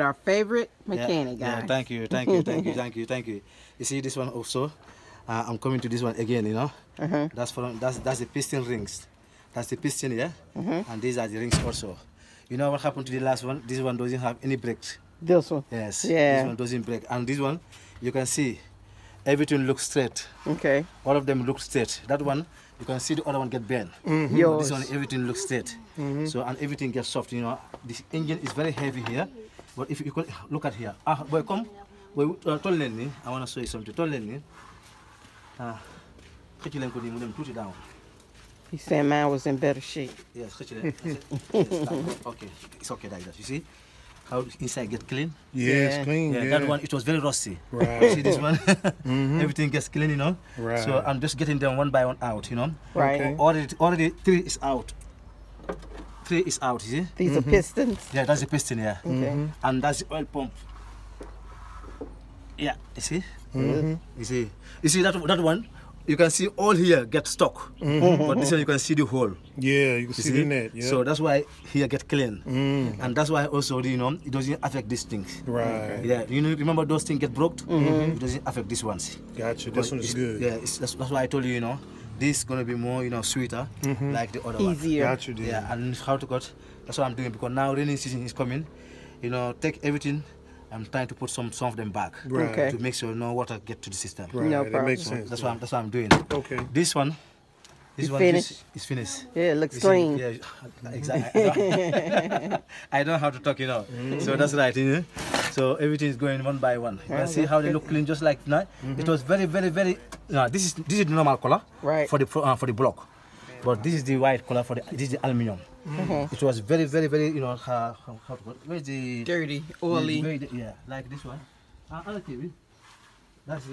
with our favorite mechanic guy. Yeah, thank you, thank you, thank you, thank you, thank you. You see this one also. I'm coming to this one again, you know. That's for that's the piston rings. That's the piston, yeah. And these are the rings also. You know what happened to the last one? This one doesn't have any brakes. This one. Yes. Yeah. This one doesn't break, and this one, you can see, everything looks straight. Okay. All of them look straight. That one, you can see the other one get bent. This one, everything looks straight. So and everything gets soft. You know, this engine is very heavy here, but if you could look at here, boy, come, boy, I want to show you something. Down. He said mine was in better shape. Yes, okay, it's okay like that. You see how inside get clean? Yes, yeah. Clean. Yeah, yeah, that one it was very rusty. Right. You see this one? Everything gets clean, you know. Right. So I'm just getting them one by one out, you know. Right. Okay. Already three is out. Three is out. You see? These are pistons. Yeah, that's the piston. Yeah. Okay. And that's the oil pump. Yeah. You see? You see that one. You can see all here get stuck, but this one you can see the hole. Yeah, you can see the net. Yeah. So that's why here get clean, and that's why also you know it doesn't affect these things. Right. Yeah, you know remember those things get broke. It doesn't affect these ones. Gotcha. This one is good. Yeah, that's why I told you you know this is gonna be more you know sweeter like the other one. Easier. Gotcha, yeah, and how to cut. That's what I'm doing because now rainy season is coming. You know, take everything. I'm trying to put some of them back to make sure no water get to the system. Right. No problem. That makes sense. That's what I'm doing. Okay. This one, is finished. Yeah, it looks clean. Yeah, exactly. I don't have to talk it out. So that's right. You know? So everything is going one by one. You can see how they look clean, just like that. It was very. This is the normal color for the block, but this is the white color for the this is the aluminium. It was very, you know, where's the dirty, oily, yeah, like this one. That's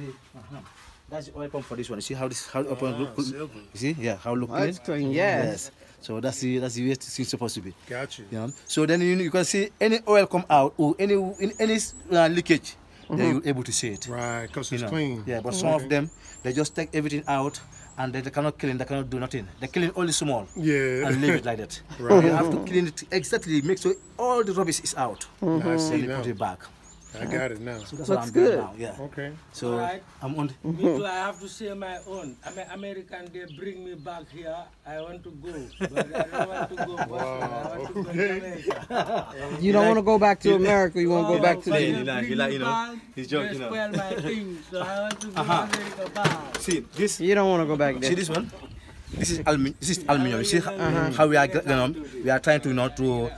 the oil pump for this one. You see how this how oil pump look? You see, yeah, how look clean. Yes. So that's the way it's supposed to be. Gotcha. You know? So then you can see any oil come out or any leakage, then you're able to see it. Right, because it's clean. Yeah, but some of them they just take everything out. And they cannot clean, they cannot do nothing. They clean only small. Yeah. And leave it like that. Right. You have to clean it exactly, make sure all the rubbish is out. I see now. Put it back. I got it now. So that's what I'm doing now. Yeah. Okay. So I'm on. Me too, I have to say my own. I'm an American. They bring me back here. I want to go, but I don't want to go. Wow. I want to go to America. You don't want to go back to America. You want to go back to the. You know, he's joking. They spoil my things, so I want to go America back. See this. You don't want to go back there. See this one. This is aluminium. You see how we are, you know, we are trying to not to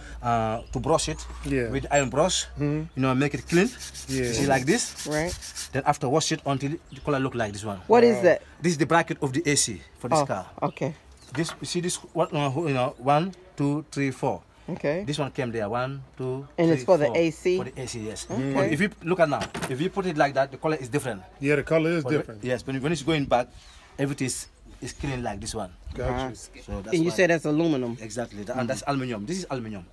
brush it with iron brush. You know, make it clean. Yeah. You see like this. Right. Then after wash it until the color look like this one. What is that? This is the bracket of the AC for this car. Okay. This you see this one, you know, 1, 2, 3, 4. Okay. This one came there 1, 2. And it's for the AC. For the AC, yes. Okay. But if you look at now, if you put it like that, the color is different. Yeah, the color is different. Yes, but when it's going back, everything is. It's clean like this one. Gotcha. So that's and you said that's aluminum. Exactly, and that's aluminium. This is aluminium.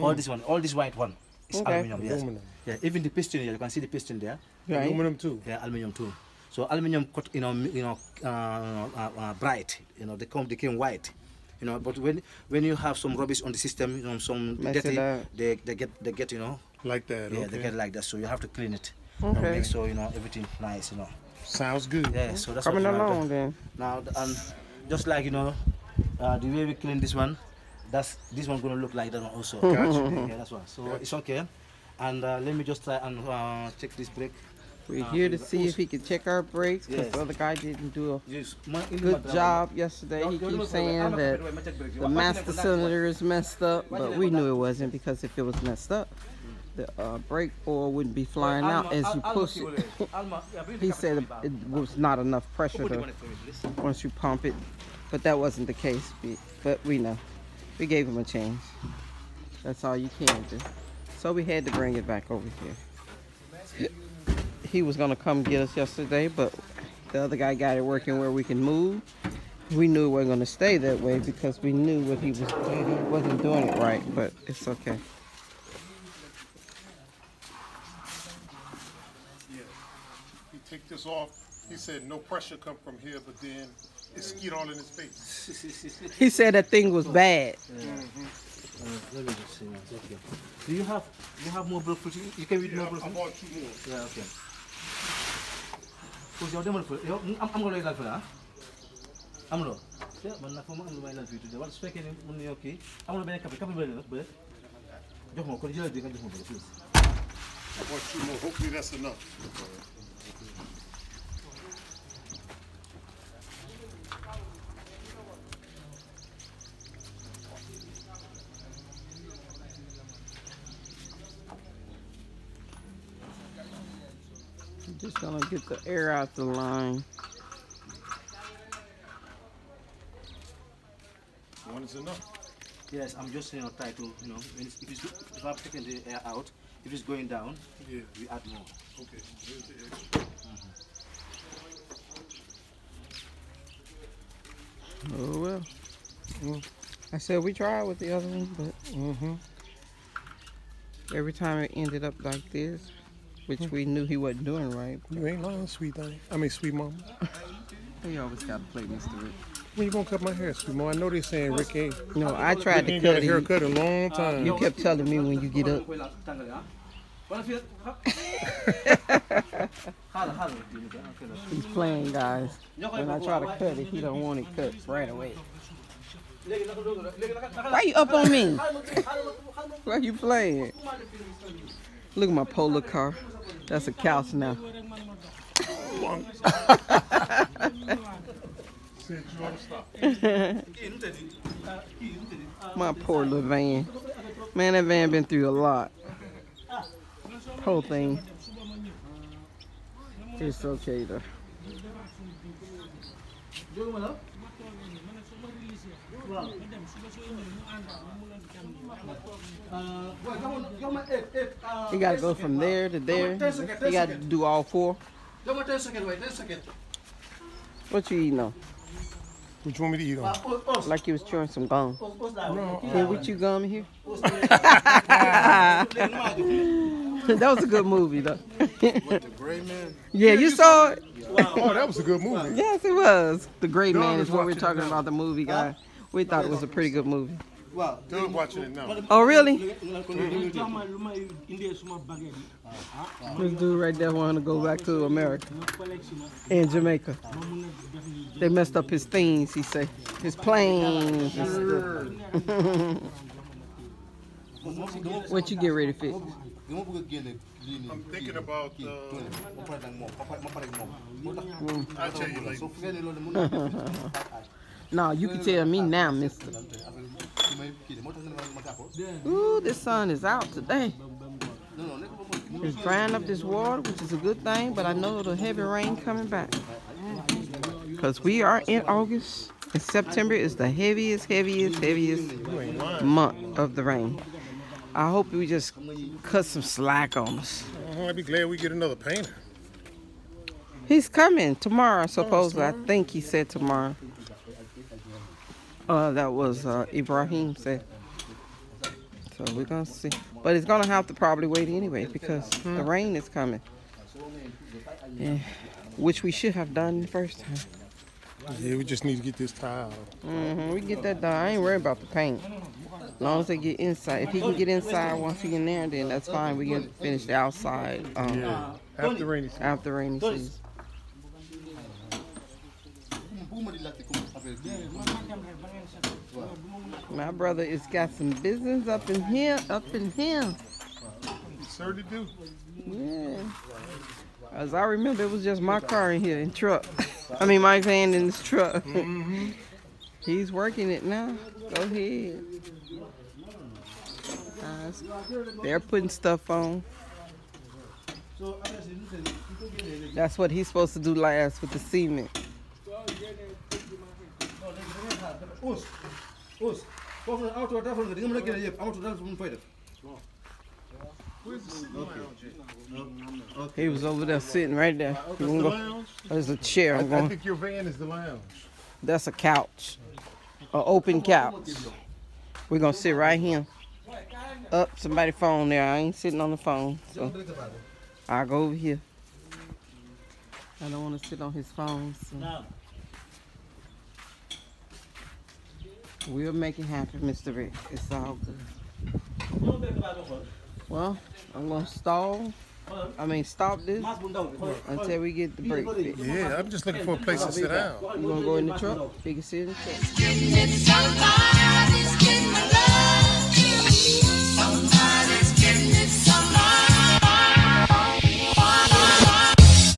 All this one, all this white one, is aluminium. Yes. Aluminum. Yeah. Even the piston here, you can see the piston there. Right. Aluminium too. Yeah, aluminium too. So aluminium, cut, bright. You know, they came white. You know, but when you have some rubbish on the system, you know, some dirty, they get you know. Like that. Yeah, they get like that. So you have to clean it. Okay. And make sure you know everything nice. You know. Sounds good. Yeah, so that's coming along then. Now, just like you know, the way we clean this one, that's this one gonna look like that one also. Gotcha. Yeah, that's one. So it's okay. And let me just try and check this brake. We're here to see if he can check our brakes because the other guy didn't do a good job yesterday. He keeps saying that the master cylinder is messed up, but we knew it wasn't because if it was messed up, the brake oil wouldn't be flying out as you push it. He said it was not enough pressure to, once you pump it, but that wasn't the case. But we know. We gave him a change. That's all you can do. So we had to bring it back over here. He was going to come get us yesterday, but the other guy got it working where we can move. We knew we were going to stay that way because we knew what he was doing. He wasn't doing it right, but it's okay. Take this off. He said no pressure come from here, but then it skid all in his face. He said that thing was bad. Let me just see once. Okay. Do you have more blood fruit? You can eat more blood fruit? I bought 2 more. Yeah, okay. I'm going to eat that for that. I'm going to. Yeah, but I'm going to eat that for you today. What's speaking in New York? I'm going to make a couple of bread. Just more. Could you have a couple of bread? I bought 2 more. Hopefully that's enough. Just gonna get the air out the line. One is enough. Yes, I'm just saying, try to, you know, if I'm taking the air out, if it's going down, yeah, we add more. Okay. Here's the extra. Oh well. I said we tried with the other one, but every time it ended up like this. Which we knew he wasn't doing right. You ain't lying, sweet thing. I mean, sweet mama. You always got to play, Mr. Rick. When you gonna cut my hair, sweet mama? I know they saying Rick ain't. No, I tried to cut a haircut a long time. You kept telling me when you get up. He's playing, guys. When I try to cut it, he don't want it cut right away. Why you up on me? Why you playing? Look at my Polo car. That's a couch now. My poor little van. Man, that van been through a lot. Whole thing. It's okay though. You gotta go from there to there. You gotta do all 4. What you eating on? What you want me to eat on? Like you was chewing some gum. Can we chew gum here? That was a good movie though. The Gray Man? Yeah, you saw it? Oh, that was a good movie. Yes, it was. The Gray Man is what we're talking about, the movie guy. We thought it was a pretty good movie. Well, they're watching it now. Oh, really? This dude right there wanted to go back to America and Jamaica. They messed up his things, he said. His planes. What you get ready to fix? I'm thinking about I'll tell you later. No, you can tell me now, mister. Ooh, this sun is out today. It's drying up this water, which is a good thing, but I know the heavy rain coming back. Because we are in August, and September is the heaviest month of the rain. I hope we just cut some slack on us. I'd be glad we get another painter. He's coming tomorrow, supposedly. I think he said tomorrow. That was Ibrahim said. So we're gonna see, but it's gonna have to probably wait anyway because the rain is coming, which we should have done the first time. Yeah, we just need to get this tile. We get that done. I ain't worried about the paint. As long as they get inside. If he can get inside once he in there, then that's fine. We can finish the outside. After rainy season. After rainy season. My brother is got some business up in here, Sir, to do. Yeah. As I remember, it was just my car in here, my van in this truck. He's working it now. Go ahead. They're putting stuff on. That's what he's supposed to do last with the cement. He was over there sitting right there. There's a chair. I think your van is the lounge. That's a couch, an open couch. We're gonna sit right here. Up, somebody phone there. I ain't sitting on the phone, so I go over here. I don't want to sit on his phone. So. We'll make it happen, Mr. Rick. It's all good. Well, I'm going to stop this until we get the brake fixed. Yeah, I'm just looking for a place to sit down. You going to go in the truck? You can sit in the truck.